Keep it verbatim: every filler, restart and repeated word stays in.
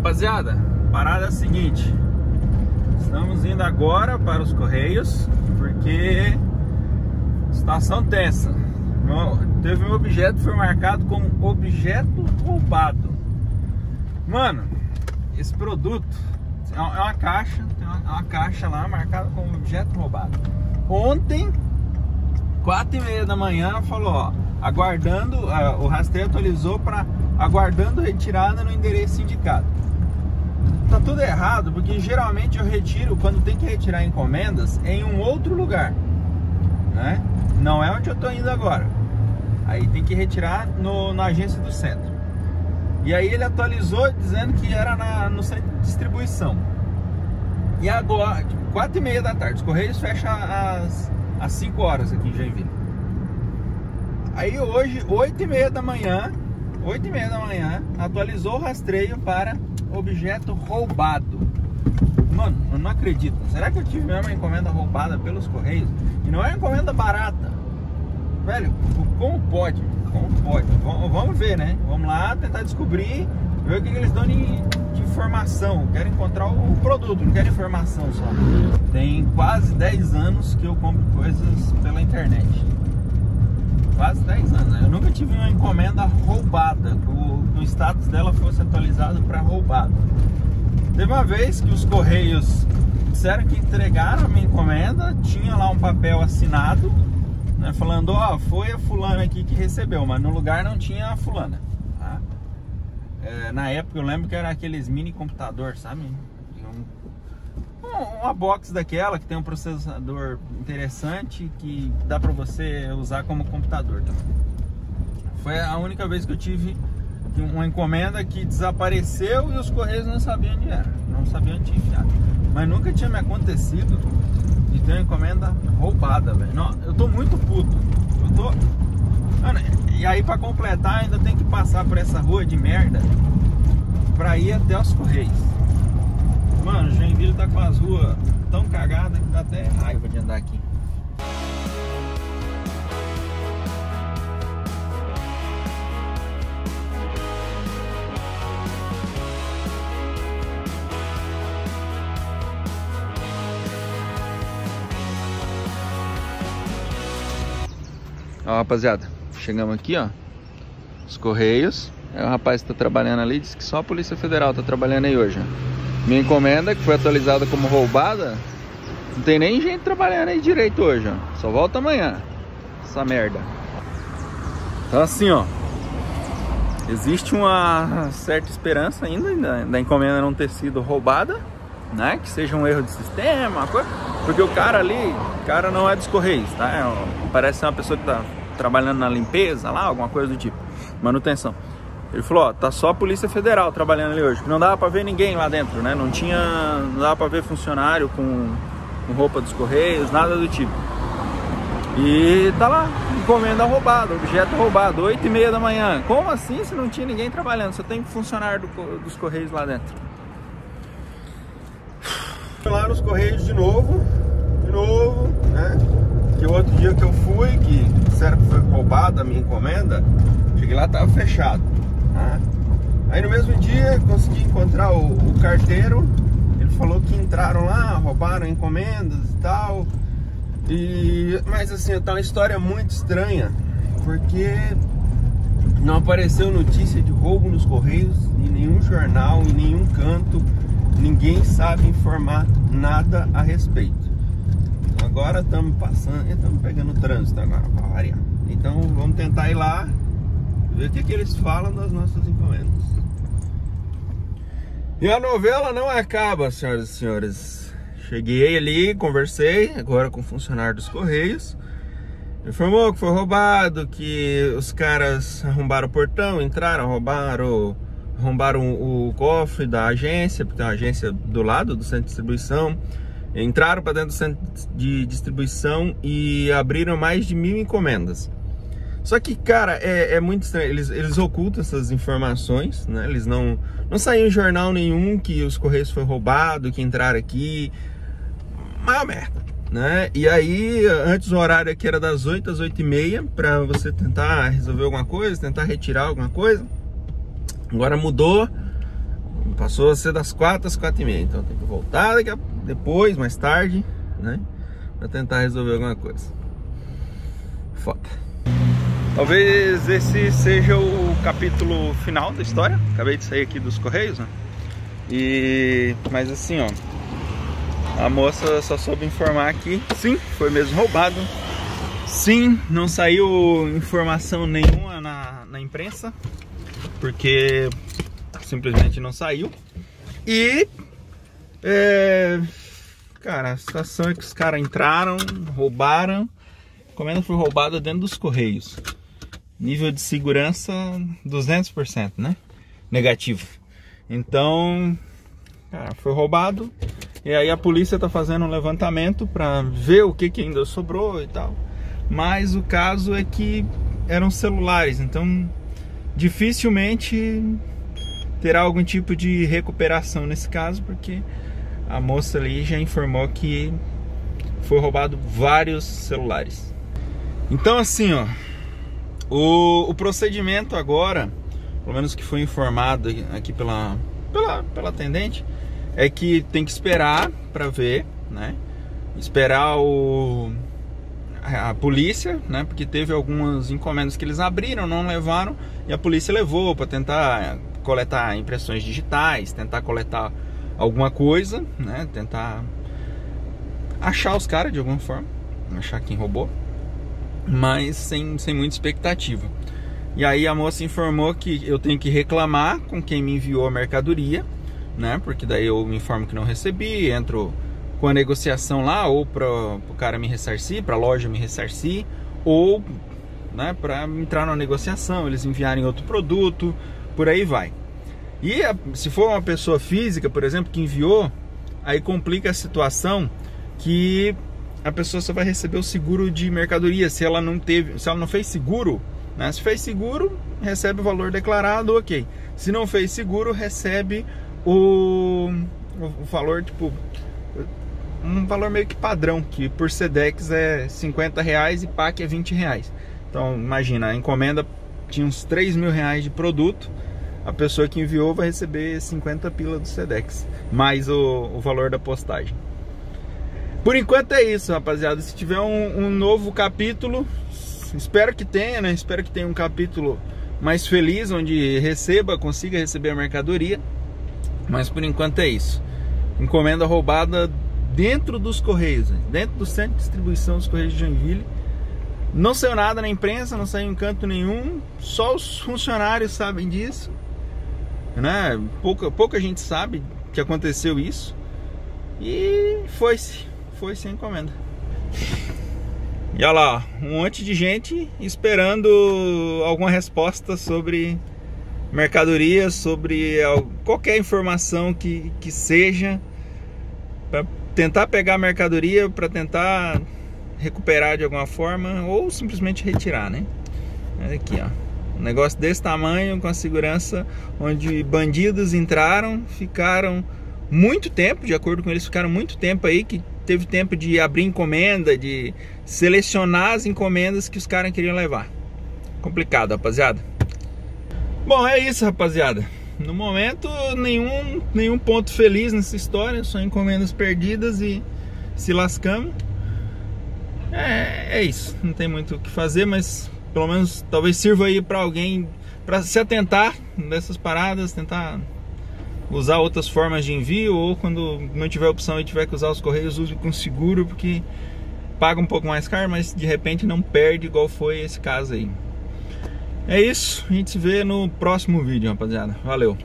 Rapaziada, parada é a seguinte: estamos indo agora para os Correios, porque situação tensa. Teve um objeto que foi marcado como objeto roubado. Mano, esse produto é uma caixa, tem uma, uma caixa lá marcada como objeto roubado. Ontem, quatro e meia da manhã, falou, ó, aguardando, uh, o rastreio atualizou para aguardando retirada no endereço indicado. Tá tudo errado, porque geralmente eu retiro, quando tem que retirar encomendas, em um outro lugar, né? Não é onde eu tô indo agora. Aí tem que retirar no, na agência do centro. E aí ele atualizou dizendo que era na, no centro de distribuição. E agora, quatro e meia da tarde, os Correios fecham às, às cinco horas aqui em Joinville. Aí hoje, oito e meia da manhã, oito e meia da manhã, atualizou o rastreio para objeto roubado. Mano, eu não acredito. Será que eu tive mesmo uma encomenda roubada pelos Correios? E não é uma encomenda barata. Velho, como pode? Como pode? V- vamos ver, né? Vamos lá tentar descobrir, ver o que, que eles dão de, de informação. Eu quero encontrar o, o produto, não quero informação só. Tem quase dez anos que eu compro coisas pela internet. Quase dez anos, né? Eu nunca tive uma encomenda roubada, que o status dela fosse atualizado para roubado. Teve uma vez que os Correios disseram que entregaram a minha encomenda, tinha lá um papel assinado, né, falando, ó, oh, foi a fulana aqui que recebeu, mas no lugar não tinha a fulana, tá? É, na época eu lembro que era aqueles mini computador, sabe? Um, uma box daquela que tem um processador interessante, que dá pra você usar como computador também. Foi a única vez que eu tive uma encomenda que desapareceu e os Correios não sabiam onde era, não sabiam onde tinha enviado. Mas nunca tinha me acontecido de ter uma encomenda roubada, velho. Eu tô muito puto. Eu tô... Mano, e aí pra completar ainda tem que passar por essa rua de merda pra ir até os Correios. Mano, Joinville tá com as ruas tão cagadas que dá até raiva de andar aqui. Ó, rapaziada, chegamos aqui, ó, os Correios. É, o rapaz que tá trabalhando ali, disse que só a Polícia Federal tá trabalhando aí hoje, ó. Minha encomenda, que foi atualizada como roubada, não tem nem gente trabalhando aí direito hoje, ó. Só volta amanhã, essa merda. Então assim, ó, existe uma certa esperança ainda da encomenda não ter sido roubada, né? Que seja um erro de sistema, uma coisa. Porque o cara ali, o cara não é dos Correios, tá? É, parece ser uma pessoa que tá trabalhando na limpeza lá, alguma coisa do tipo, manutenção. Ele falou, ó, tá só a Polícia Federal trabalhando ali hoje. Não dava pra ver ninguém lá dentro, né? Não tinha, não dava pra ver funcionário com, com roupa dos Correios, nada do tipo. E tá lá, encomenda roubada, objeto roubado, oito e meia da manhã. Como assim se não tinha ninguém trabalhando? Só tem funcionário do, dos Correios lá dentro. Lá nos Correios de novo, de novo, né? Que outro dia que eu fui, que disseram que foi roubada a minha encomenda, cheguei lá, tava fechado, tá? Aí no mesmo dia consegui encontrar o, o carteiro. Ele falou que entraram lá, roubaram encomendas e tal. E, mas assim, tá uma história muito estranha, porque não apareceu notícia de roubo nos Correios em nenhum jornal, em nenhum canto. Ninguém sabe informar nada a respeito. Agora estamos passando, estamos pegando trânsito agora para variar. Então vamos tentar ir lá, ver o que, que eles falam das nossas encomendas. E a novela não acaba, senhoras e senhores. Cheguei ali, conversei agora com o funcionário dos Correios. Informou que foi roubado, que os caras arrombaram o portão, entraram, roubaram... Arrombaram o cofre da agência, porque tem uma agência do lado do centro de distribuição. Entraram para dentro do centro de distribuição e abriram mais de mil encomendas. Só que, cara, é, é muito estranho. Eles, eles ocultam essas informações, né? Eles não, não saíram em jornal nenhum que os Correios foi roubado, que entraram aqui. Mas merda, né? E aí, antes o horário aqui era das oito às oito e meia, para você tentar resolver alguma coisa, tentar retirar alguma coisa. Agora mudou, Passou a ser das quatro às quatro e meia. Então tem que voltar daqui a, depois, mais tarde, né? Pra tentar resolver alguma coisa. Foda. Talvez esse seja o capítulo final da história. Acabei de sair aqui dos Correios, né? E... mas assim, ó, a moça só soube informar aqui. Sim, foi mesmo roubado. Sim, não saiu informação nenhuma na, na imprensa, porque simplesmente não saiu. E... é... cara, a situação é que os caras entraram, roubaram. A encomenda foi roubada dentro dos Correios. Nível de segurança duzentos por cento, né? Negativo. Então, cara, foi roubado. E aí a polícia tá fazendo um levantamento pra ver o que que ainda sobrou e tal. Mas o caso é que eram celulares, então dificilmente terá algum tipo de recuperação nesse caso, porque a moça ali já informou que foi roubado vários celulares. Então assim, ó, o, o procedimento agora, pelo menos que foi informado aqui pela, pela, pela atendente, é que tem que esperar para ver, né? Esperar o, a polícia, né? Porque teve algumas encomendas que eles abriram, não levaram, e a polícia levou para tentar coletar impressões digitais, tentar coletar alguma coisa, né? Tentar achar os caras de alguma forma, achar quem roubou, mas sem, sem muita expectativa. E aí a moça informou que eu tenho que reclamar com quem me enviou a mercadoria, né? Porque daí eu me informo que não recebi, entro com a negociação lá, ou para o cara me ressarcir, para a loja me ressarcir, ou, né, para entrar na negociação, eles enviarem outro produto, por aí vai. E se for uma pessoa física, por exemplo, que enviou, aí complica a situação, que a pessoa só vai receber o seguro de mercadoria se ela não teve, se ela não fez seguro, né? Se fez seguro, recebe o valor declarado, ok. Se não fez seguro, recebe o, o valor, tipo, um valor meio que padrão, que por Sedex é cinquenta reais e P A C é vinte reais. Então imagina, a encomenda tinha uns três mil reais de produto, a pessoa que enviou vai receber cinquenta pila do Sedex, mais o, o valor da postagem. Por enquanto é isso, rapaziada. Se tiver um, um novo capítulo, espero que tenha, né? Espero que tenha um capítulo mais feliz, onde receba, consiga receber a mercadoria. Mas por enquanto é isso. Encomenda roubada dentro dos Correios, né? Dentro do centro de distribuição dos Correios de Joinville. Não saiu nada na imprensa, não saiu em canto nenhum. Só os funcionários sabem disso, né? Pouca, pouca gente sabe que aconteceu isso. E foi-se, foi sem encomenda. E olha lá, um monte de gente esperando alguma resposta sobre mercadoria, sobre qualquer informação que, que seja, para tentar pegar a mercadoria, para tentar recuperar de alguma forma, ou simplesmente retirar, né? Mas aqui, ó, um negócio desse tamanho, com a segurança, onde bandidos entraram, ficaram muito tempo, de acordo com eles, ficaram muito tempo aí, que teve tempo de abrir encomenda, de selecionar as encomendas que os caras queriam levar. Complicado, rapaziada. Bom, é isso, rapaziada. No momento, nenhum, nenhum ponto feliz nessa história, só encomendas perdidas e se lascamos. É, é isso, não tem muito o que fazer, mas pelo menos talvez sirva aí pra alguém, pra se atentar dessas paradas, tentar usar outras formas de envio, ou quando não tiver opção e tiver que usar os Correios, use com seguro, porque paga um pouco mais caro, mas de repente não perde igual foi esse caso aí. É isso, a gente se vê no próximo vídeo, rapaziada. Valeu!